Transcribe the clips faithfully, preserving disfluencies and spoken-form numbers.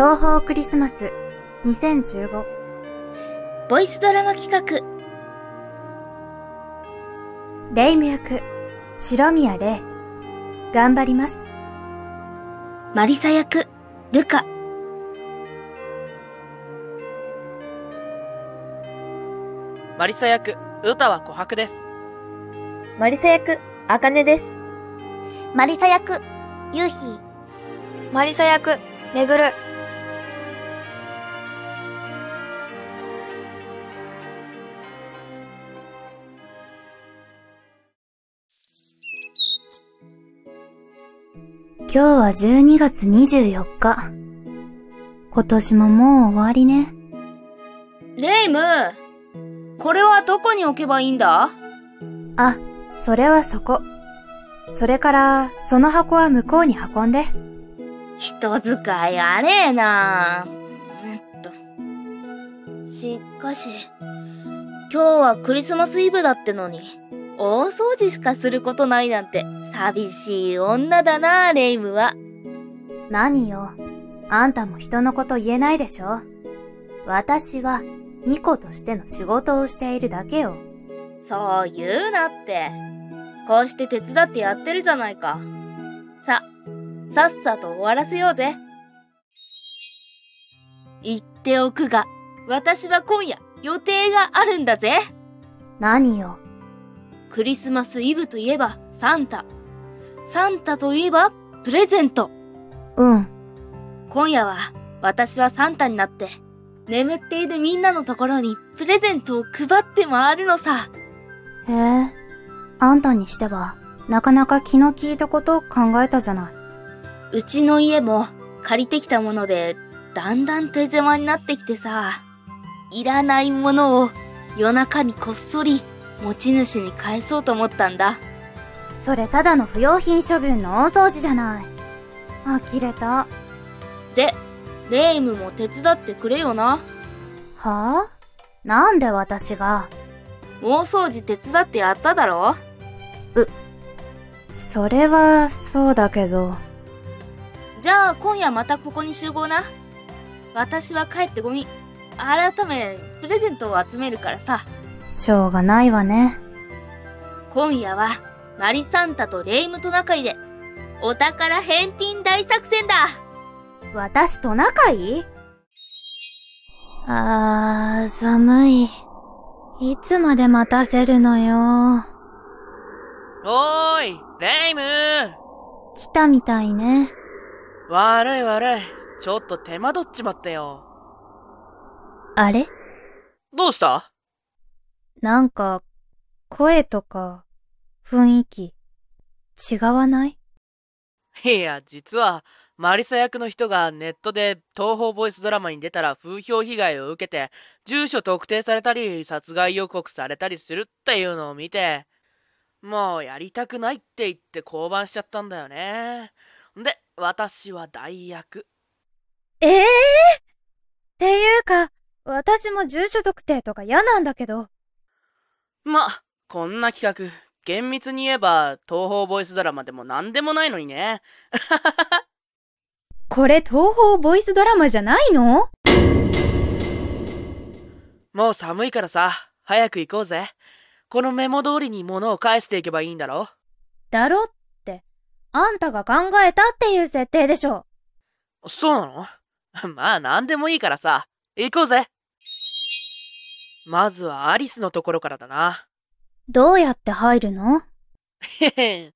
東方クリスマスにせんじゅうごボイスドラマ企画レイム役白宮レイ頑張ります。マリサ役ルカ。マリサ役歌は琥珀です。マリサ役茜です。マリサ役夕日。マリサ役めぐる。今日はじゅうにがつにじゅうよっか。今年ももう終わりね。レイム、これはどこに置けばいいんだ？あ、それはそこ。それから、その箱は向こうに運んで。人使いあれえなぁ。えっと。しかし、今日はクリスマスイブだってのに、大掃除しかすることないなんて。寂しい女だな、レイムは。何よ。あんたも人のこと言えないでしょ。私は、巫女としての仕事をしているだけよ。そう言うなって。こうして手伝ってやってるじゃないか。さ、さっさと終わらせようぜ。言っておくが、私は今夜、予定があるんだぜ。何よ。クリスマスイブといえば、サンタ。サンタといえば、プレゼント。うん。今夜は、私はサンタになって、眠っているみんなのところにプレゼントを配って回るのさ。へえ、あんたにしては、なかなか気の利いたことを考えたじゃない。うちの家も借りてきたもので、だんだん手狭になってきてさ、いらないものを夜中にこっそり持ち主に返そうと思ったんだ。それただの不用品処分の大掃除じゃない。呆れた。で、レイムも手伝ってくれよな。はぁ？なんで私が？大掃除手伝ってやっただろ？う、それはそうだけど。じゃあ今夜またここに集合な。私は帰ってゴミ、改めプレゼントを集めるからさ。しょうがないわね。今夜は、マリサンタとレイムトナカイで、お宝返品大作戦だ。私トナカイ？あー、寒い。いつまで待たせるのよ。おーい、レイムー。来たみたいね。悪い悪い。ちょっと手間取っちまったよ。あれ？どうした？なんか、声とか。雰囲気、違わない？いや、実は、マリサ役の人がネットで東方ボイスドラマに出たら風評被害を受けて、住所特定されたり、殺害予告されたりするっていうのを見て、もうやりたくないって言って降板しちゃったんだよね。で、私は代役。ええー、っていうか、私も住所特定とか嫌なんだけど。ま、こんな企画。厳密に言えば、東方ボイスドラマでも何でもないのにね。これ東方ボイスドラマじゃないの？もう寒いからさ、早く行こうぜ。このメモ通りに物を返していけばいいんだろ？だろって、あんたが考えたっていう設定でしょ。そうなの？まあ何でもいいからさ、行こうぜ。まずはアリスのところからだな。どうやって入るの？へへん。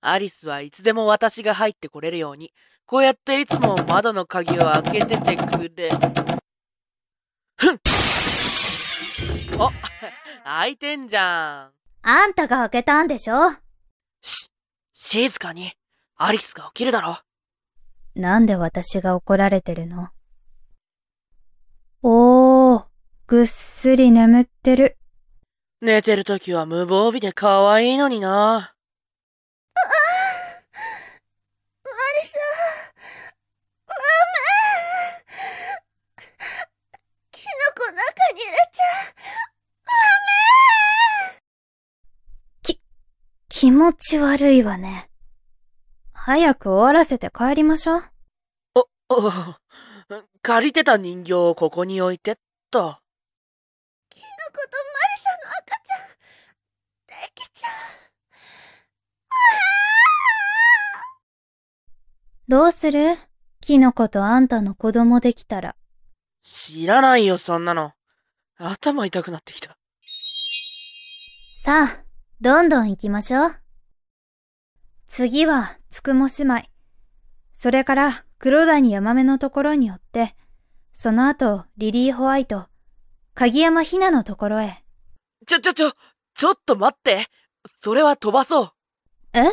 アリスはいつでも私が入ってこれるように、こうやっていつも窓の鍵を開けててくれ。ふん！お、開いてんじゃん。あんたが開けたんでしょ？し、静かに。アリスが起きるだろ。なんで私が怒られてるの？おー、ぐっすり眠ってる。寝てるときは無防備で可愛いのにな。ああ、マリサ、マメ、キノコ中に入れちゃ、マメ。き、気持ち悪いわね。早く終わらせて帰りましょう。お、借りてた人形をここに置いてっと。キノコとマリサの赤ちゃん、できちゃう。どうする？キノコとあんたの子供できたら。知らないよ、そんなの。頭痛くなってきた。さあ、どんどん行きましょう。次は、つくも姉妹。それから、黒谷ヤマメのところに寄って、その後、リリー・ホワイト、鍵山ひなのところへ。ちょちょちょ、ちょっと待って。それは飛ばそう。え？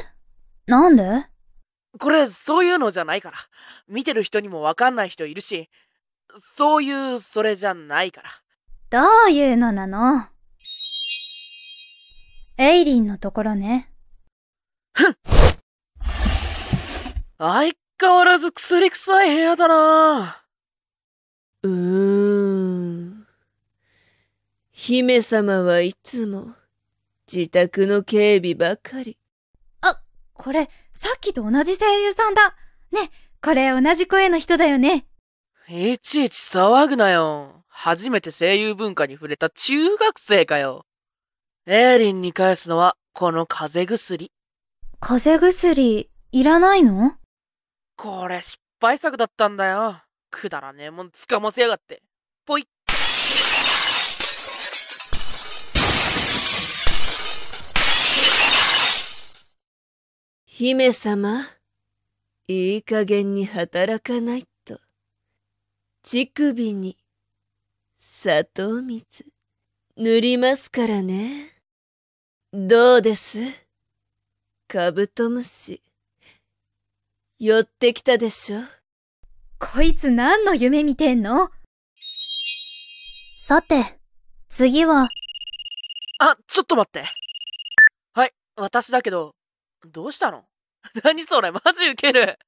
なんで？これ、そういうのじゃないから。見てる人にもわかんない人いるし、そういう、それじゃないから。どういうのなの？エイリンのところね。ふん！相変わらず薬臭い部屋だな。うーん。姫様はいつも、自宅の警備ばかり。これ、さっきと同じ声優さんだ。ね、これ同じ声の人だよね。いちいち騒ぐなよ。初めて声優文化に触れた中学生かよ。エイリンに返すのは、この風邪薬。風邪薬、いらないの？これ、失敗作だったんだよ。くだらねえもん掴ませやがって。ぽい。姫様、いい加減に働かないと。乳首に、砂糖水、塗りますからね。どうです？カブトムシ、寄ってきたでしょ？こいつ何の夢見てんの？さて、次は。あ、ちょっと待って。はい、私だけど、どうしたの？何それ、マジウケる。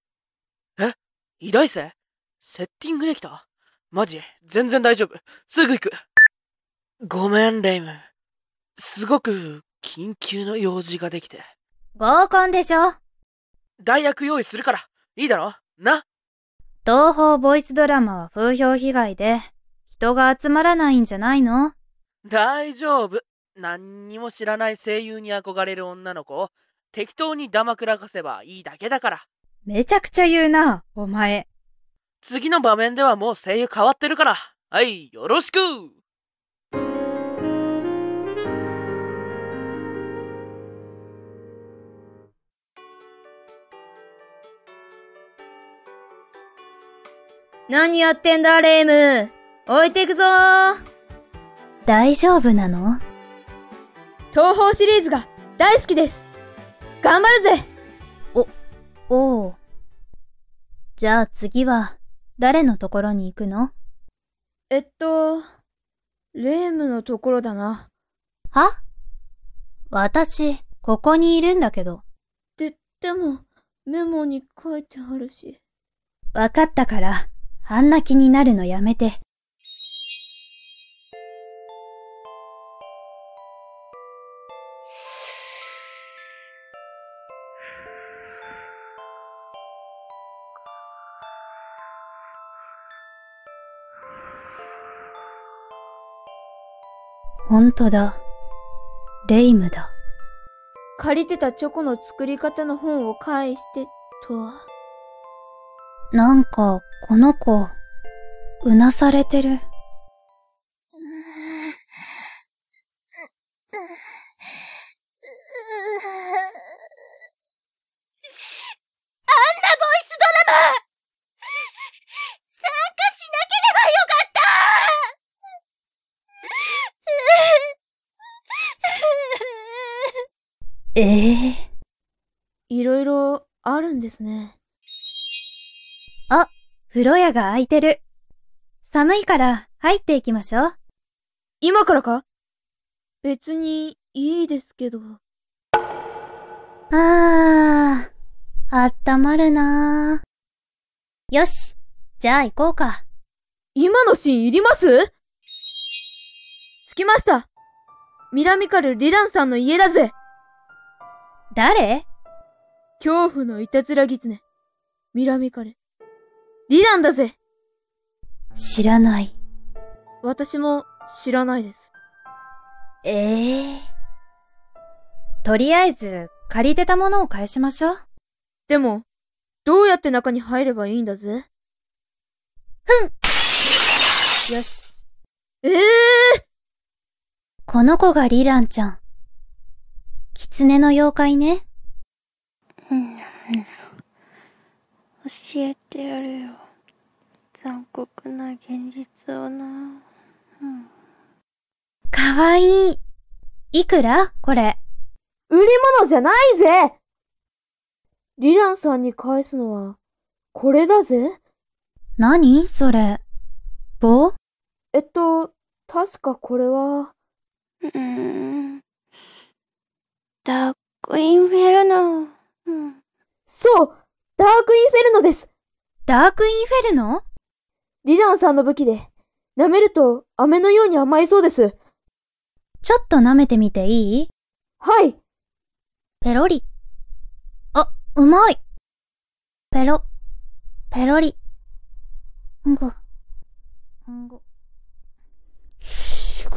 え、医大生？セッティングできた？マジ全然大丈夫。すぐ行く。ごめん、レイム。すごく緊急の用事ができて。合コンでしょ？代役用意するから、いいだろ？な？東宝ボイスドラマは風評被害で、人が集まらないんじゃないの？大丈夫。何にも知らない声優に憧れる女の子を、適当に黙らかせばいいだけだから。めちゃくちゃ言うな、お前。次の場面ではもう声優変わってるから。はい、よろしく！何やってんだ、レイム。置いてくぞー。大丈夫なの？東宝シリーズが大好きです。頑張るぜ。お、おう。じゃあ次は、誰のところに行くの？えっと、レイムのところだな。は？私、ここにいるんだけど。で、でも、メモに書いてあるし。わかったから、あんな気になるのやめて。本当だ。レイムだ。借りてたチョコの作り方の本を返してと。なんか、この子、うなされてる。ええ。いろいろあるんですね。あ、風呂屋が空いてる。寒いから入っていきましょう。今からか？別にいいですけど。あー、あったまるなー。よし、じゃあ行こうか。今のシーンいります？着きました。ミラミカル・リランさんの家だぜ。誰？恐怖のいたずら狐、ミラミカル。リランだぜ。知らない。私も知らないです。ええー。とりあえず、借りてたものを返しましょう。でも、どうやって中に入ればいいんだぜ。ふん！よし。ええー！この子がリランちゃん。狐の妖怪ね。うん、教えてやるよ。残酷な現実をな。うん、かわいい。いくら？これ。売り物じゃないぜ！リランさんに返すのは、これだぜ。何？それ。棒？えっと、確かこれは。うーん。ダークインフェルノ。うん、そうダークインフェルノです。ダークインフェルノ？リランさんの武器で、舐めると飴のように甘いそうです。ちょっと舐めてみていい？はい。ペロリ。あ、うまい。ペロ、ペロリ。んご、んご。ち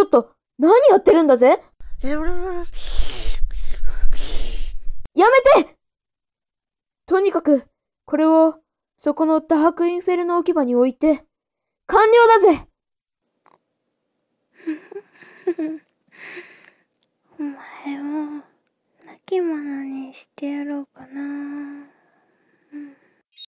ょっと、何やってるんだぜ？ペロロロロ。やめて！とにかく、これを、そこのダークインフェルノ置き場に置いて、完了だぜ！お前を、泣き者にしてやろうかな。